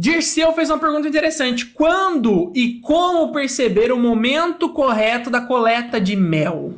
Dirceu fez uma pergunta interessante. Quando e como perceber o momento correto da coleta de mel?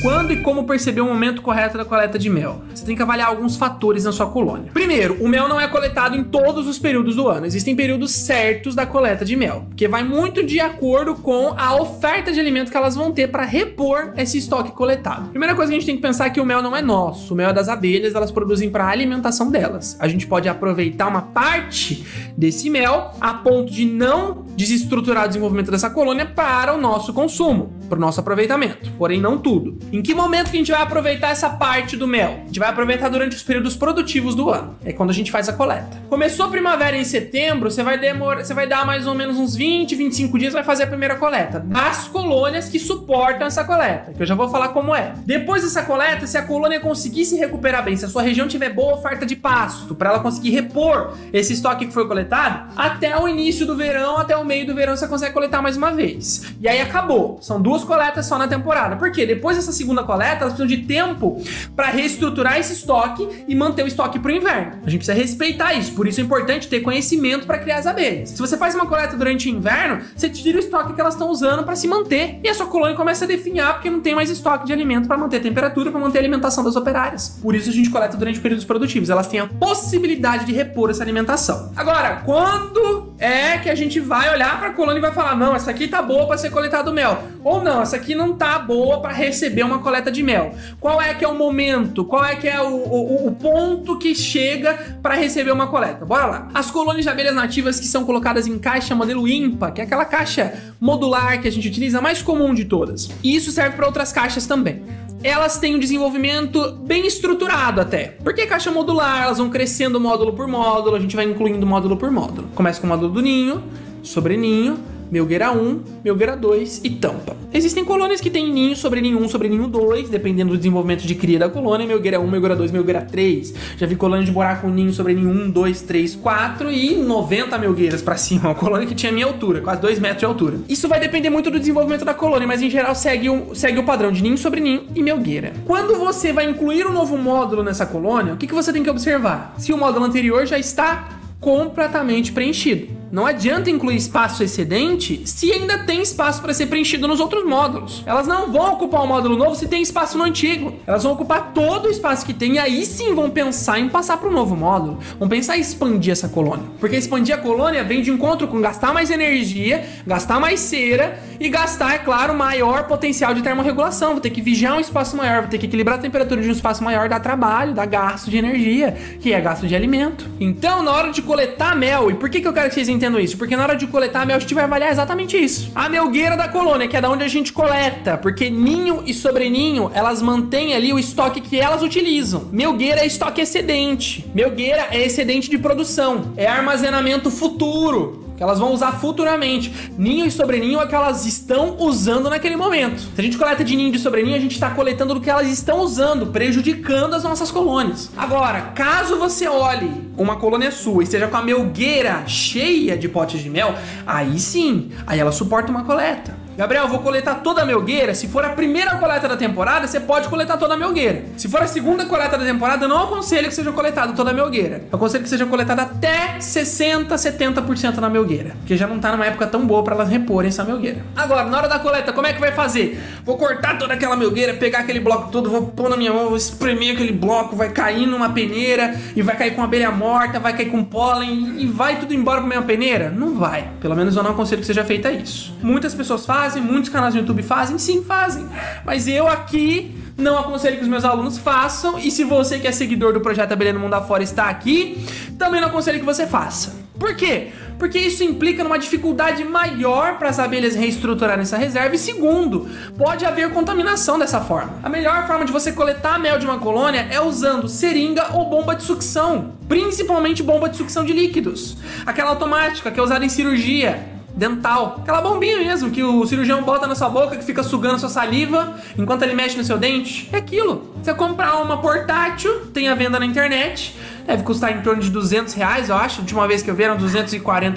Quando e como perceber o momento correto da coleta de mel? Você tem que avaliar alguns fatores na sua colônia. Primeiro, o mel não é coletado em todos os períodos do ano. Existem períodos certos da coleta de mel, que vai muito de acordo com a oferta de alimento que elas vão ter para repor esse estoque coletado. Primeira coisa que a gente tem que pensar é que o mel não é nosso. O mel é das abelhas, elas produzem para a alimentação delas. A gente pode aproveitar uma parte desse mel a ponto de não desestruturar o desenvolvimento dessa colônia para o nosso consumo, para o nosso aproveitamento, porém não tudo. Em que momento que a gente vai aproveitar essa parte do mel? A gente vai aproveitar durante os períodos produtivos do ano. É quando a gente faz a coleta. Começou a primavera em setembro, você vai dar mais ou menos uns 20, 25 dias, vai fazer a primeira coleta das colônias que suportam essa coleta, que eu já vou falar como é. Depois dessa coleta, se a colônia conseguir se recuperar bem, se a sua região tiver boa oferta de pasto, para ela conseguir repor esse estoque que foi coletado, até o início do verão, até o meio do verão, você consegue coletar mais uma vez. E aí acabou. São duas coletas só na temporada. Por quê? Depois dessa segunda coleta, elas precisam de tempo para reestruturar esse estoque e manter o estoque para o inverno. A gente precisa respeitar isso, por isso é importante ter conhecimento para criar as abelhas. Se você faz uma coleta durante o inverno, você tira o estoque que elas estão usando para se manter e a sua colônia começa a definhar porque não tem mais estoque de alimento para manter a temperatura, para manter a alimentação das operárias. Por isso a gente coleta durante períodos produtivos, elas têm a possibilidade de repor essa alimentação. Agora, quando é que a gente vai olhar para a colônia e vai falar, não, essa aqui tá boa para ser coletado mel, ou não, essa aqui não tá boa para receber uma coleta de mel? Qual é que é o momento? Qual é que é o ponto que chega para receber uma coleta? Bora lá. As colônias de abelhas nativas que são colocadas em caixa modelo IMPA, que é aquela caixa modular que a gente utiliza, a mais comum de todas. E isso serve para outras caixas também. Elas têm um desenvolvimento bem estruturado até. Porque é caixa modular, elas vão crescendo módulo por módulo, a gente vai incluindo módulo por módulo. Começa com o módulo do ninho, sobreninho, melgueira 1, melgueira 2 e tampa. Existem colônias que têm ninho, sobreninho 1, sobreninho 2, dependendo do desenvolvimento de cria da colônia, melgueira 1, melgueira 2, melgueira 3. Já vi colônia de buraco ninho, sobreninho 1, 2, 3, 4 e 90 melgueiras pra cima. Uma colônia que tinha minha altura, quase 2 metros de altura. Isso vai depender muito do desenvolvimento da colônia, mas em geral segue o padrão de ninho, sobreninho e melgueira. Quando você vai incluir um novo módulo nessa colônia, o que você tem que observar? Se o módulo anterior já está completamente preenchido. Não adianta incluir espaço excedente se ainda tem espaço para ser preenchido nos outros módulos. Elas não vão ocupar um módulo novo se tem espaço no antigo. Elas vão ocupar todo o espaço que tem e aí sim vão pensar em passar para um novo módulo. Vão pensar em expandir essa colônia. Porque expandir a colônia vem de encontro com gastar mais energia, gastar mais cera e gastar, é claro, maior potencial de termorregulação. Vou ter que vigiar um espaço maior, vou ter que equilibrar a temperatura de um espaço maior, dá trabalho, dá gasto de energia, que é gasto de alimento. Então, na hora de coletar mel, e por que eu quero que vocês entendam isso? Porque na hora de coletar a mel, a gente vai avaliar exatamente isso. A melgueira da colônia, que é da onde a gente coleta, porque ninho e sobreninho, elas mantêm ali o estoque que elas utilizam. Melgueira é estoque excedente. Melgueira é excedente de produção, é armazenamento futuro, que elas vão usar futuramente. Ninho e sobreninho é o que elas estão usando naquele momento. Se a gente coleta de ninho e de sobreninho, a gente está coletando do que elas estão usando, prejudicando as nossas colônias. Agora, caso você olhe uma colônia sua e esteja com a melgueira cheia de potes de mel, aí sim, aí ela suporta uma coleta. Gabriel, eu vou coletar toda a melgueira? Se for a primeira coleta da temporada, você pode coletar toda a melgueira. Se for a segunda coleta da temporada, eu não aconselho que seja coletada toda a melgueira. Eu aconselho que seja coletada até 60%, 70% na melgueira, porque já não tá numa época tão boa pra elas reporem essa melgueira. Agora, na hora da coleta, como é que vai fazer? Vou cortar toda aquela melgueira, pegar aquele bloco todo, vou pôr na minha mão, vou espremer aquele bloco, vai cair numa peneira e vai cair com abelha morta, vai cair com pólen e vai tudo embora pra minha peneira? Não vai. Pelo menos eu não aconselho que seja feita isso. Muitas pessoas fazem, muitos canais no YouTube fazem, sim, fazem. Mas eu aqui não aconselho que os meus alunos façam. E se você que é seguidor do projeto Abelha no Mundo Afora está aqui, também não aconselho que você faça. Por quê? Porque isso implica numa dificuldade maior para as abelhas reestruturarem essa reserva. E segundo, pode haver contaminação dessa forma. A melhor forma de você coletar mel de uma colônia é usando seringa ou bomba de sucção, principalmente bomba de sucção de líquidos, aquela automática que é usada em cirurgia dental, aquela bombinha mesmo que o cirurgião bota na sua boca, que fica sugando a sua saliva enquanto ele mexe no seu dente. É aquilo. Você comprar uma portátil, tem à venda na internet, Deve custar em torno de R$200, eu acho. De uma vez que eu vi, eram R$240.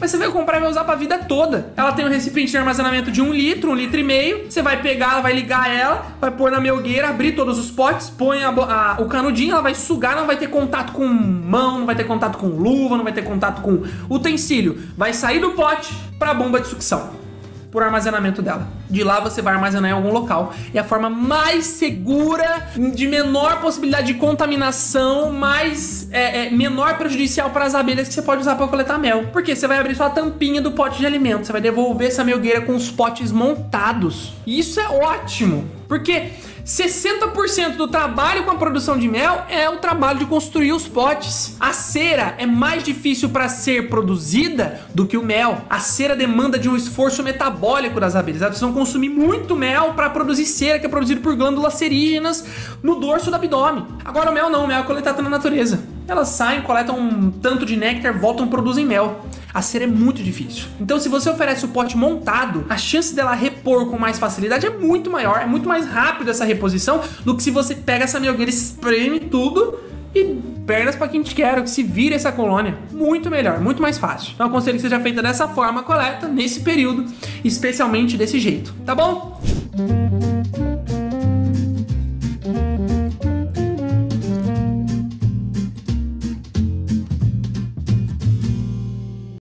Mas você vai comprar e vai usar pra vida toda. Ela tem um recipiente de armazenamento de 1,5 litros. Você vai pegar ela, vai ligar ela, vai pôr na melgueira, abrir todos os potes, põe o canudinho, ela vai sugar, não vai ter contato com mão, não vai ter contato com luva, não vai ter contato com utensílio. Vai sair do pote pra bomba de sucção. Por armazenamento dela. De lá você vai armazenar em algum local. É a forma mais segura, de menor possibilidade de contaminação, mais menor prejudicial para as abelhas, que você pode usar para coletar mel. Porque você vai abrir só a tampinha do pote de alimento, você vai devolver essa melgueira com os potes montados. E isso é ótimo, porque 60% do trabalho com a produção de mel é o trabalho de construir os potes. A cera é mais difícil para ser produzida do que o mel. A cera demanda de um esforço metabólico das abelhas. Elas precisam consumir muito mel para produzir cera, que é produzido por glândulas cerígenas no dorso do abdômen. Agora o mel não, o mel é coletado na natureza. Elas saem, coletam um tanto de néctar, voltam e produzem mel. A cera é muito difícil. Então, se você oferece o pote montado, a chance dela repor com mais facilidade é muito maior, é muito mais rápida essa reposição do que se você pega essa melgueira, espreme tudo e pernas pra quem te quer, que se vira essa colônia. Muito melhor, muito mais fácil. Então, eu aconselho que seja feita dessa forma a coleta, nesse período, especialmente desse jeito, tá bom?